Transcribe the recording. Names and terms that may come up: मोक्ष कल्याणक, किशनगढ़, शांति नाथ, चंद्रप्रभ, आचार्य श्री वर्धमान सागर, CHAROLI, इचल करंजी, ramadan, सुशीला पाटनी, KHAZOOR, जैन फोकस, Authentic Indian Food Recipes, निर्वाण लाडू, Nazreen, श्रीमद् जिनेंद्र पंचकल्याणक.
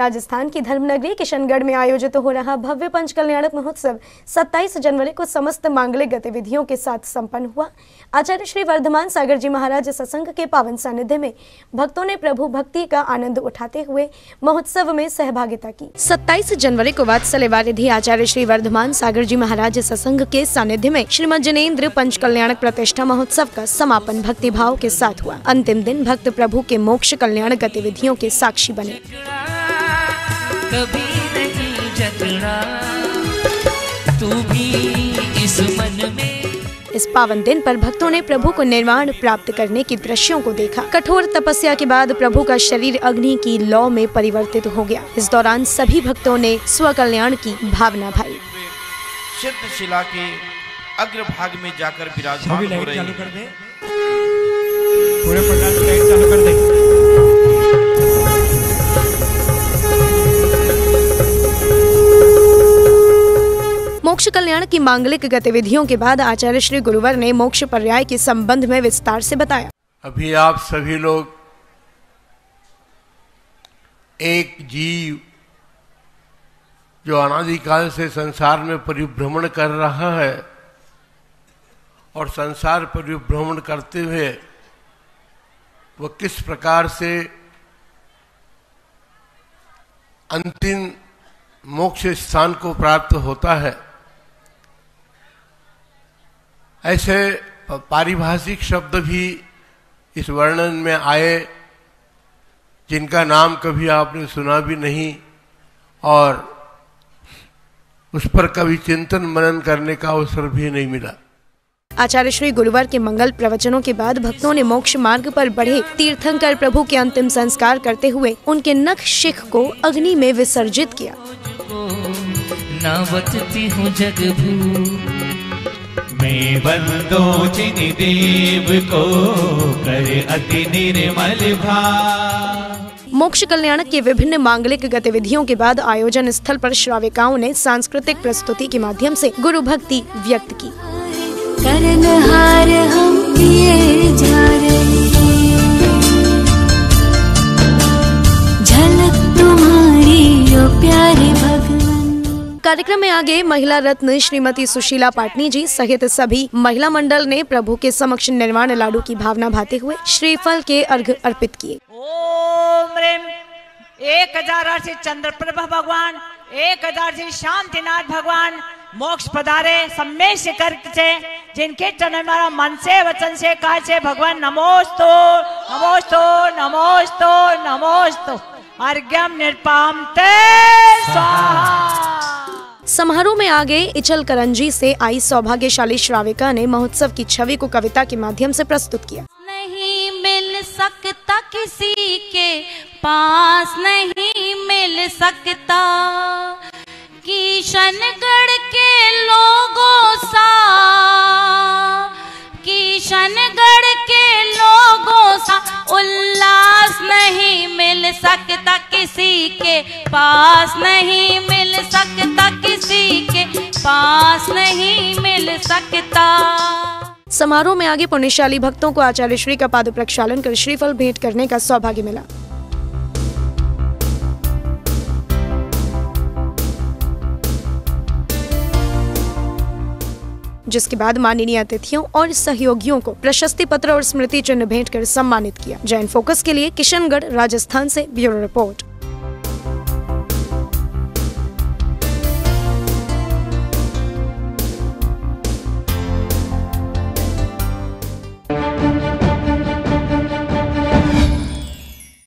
राजस्थान की धर्मनगरी किशनगढ़ में आयोजित हो रहा भव्य पंचकल्याणक महोत्सव 27 जनवरी को समस्त मांगलिक गतिविधियों के साथ संपन्न हुआ। आचार्य श्री वर्धमान सागर जी महाराज सत्संग के पावन सानिध्य में भक्तों ने प्रभु भक्ति का आनंद उठाते हुए महोत्सव में सहभागिता की। 27 जनवरी को वात्सल्यवारिधि आचार्य श्री वर्धमान सागर जी महाराज सत्संग के सानिध्य में श्रीमद् जिनेंद्र पंचकल्याणक प्रतिष्ठा महोत्सव का समापन भक्तिभाव के साथ हुआ। अंतिम दिन भक्त प्रभु के मोक्ष कल्याण गतिविधियों के साक्षी बने। कभी नहीं जचना तू भी इस मन में। इस पावन दिन पर भक्तों ने प्रभु को निर्वाण प्राप्त करने की दृश्यों को देखा। कठोर तपस्या के बाद प्रभु का शरीर अग्नि की लौ में परिवर्तित हो गया। इस दौरान सभी भक्तों ने स्वकल्याण की भावना भाई। सिद्ध शिला के अग्रभाग में जाकर विराजमान हो रही है। पूरे पंडाल में लाइट चालू कर दे। मोक्ष कल्याण की मांगलिक गतिविधियों के बाद आचार्य श्री गुरुवर ने मोक्ष पर्याय के संबंध में विस्तार से बताया। अभी आप सभी लोग एक जीव जो अनादिकाल से संसार में परिभ्रमण कर रहा है और संसार परिभ्रमण करते हुए वह किस प्रकार से अंतिम मोक्ष स्थान को प्राप्त होता है, ऐसे पारिभाषिक शब्द भी इस वर्णन में आए जिनका नाम कभी आपने सुना भी नहीं और उस पर कभी चिंतन मनन करने का अवसर भी नहीं मिला। आचार्य श्री गुरुवार के मंगल प्रवचनों के बाद भक्तों ने मोक्ष मार्ग पर बढ़े तीर्थंकर प्रभु के अंतिम संस्कार करते हुए उनके नख शिख को अग्नि में विसर्जित किया। मैं बंदो जिन देव को करे अति निर्मल भाव। मोक्ष कल्याणक के विभिन्न मांगलिक गतिविधियों के बाद आयोजन स्थल पर श्राविकाओं ने सांस्कृतिक प्रस्तुति के माध्यम से गुरु भक्ति व्यक्त की। करनहार हम पिए जा रहे झलक तुम्हारी ओ प्यारे भगवान। कार्यक्रम में आगे महिला रत्न श्रीमती सुशीला पाटनी जी सहित सभी महिला मंडल ने प्रभु के समक्ष निर्वाण लाडू की भावना भाते हुए श्रीफल के अर्घ अर्पित किए। ओम रेम 1000 से चंद्रप्रभ भगवान 1000 से शांति नाथ भगवान मोक्ष पधारे सम्मेश करते जिनके चरण हमारा मन से वचन से काय से भगवान नमोस्तो नमोस्तो नमोस्तो नमोस्तो अर्घ्यम निरपाम ते स्वाहा। समारोह में आगे इचल करंजी से आई सौभाग्यशाली श्राविका ने महोत्सव की छवि को कविता के माध्यम से प्रस्तुत किया। नहीं मिल सकता किसी के पास, नहीं मिल सकता किशनगढ़ के लोगों सा, किशनगढ़ के लोगों सा उल्लास नहीं मिल सकता किसी के पास, नहीं मिल सकता किसी के पास, नहीं मिल सकता। समारोह में आगे पुण्यशाली भक्तों को आचार्य श्री का पाद प्रक्षालन कर श्रीफल भेंट करने का सौभाग्य मिला। जिसके बाद माननीय अतिथियों और सहयोगियों को प्रशस्ति पत्र और स्मृति चिन्ह भेंट कर सम्मानित किया। जैन फोकस के लिए किशनगढ़ राजस्थान से ब्यूरो रिपोर्ट।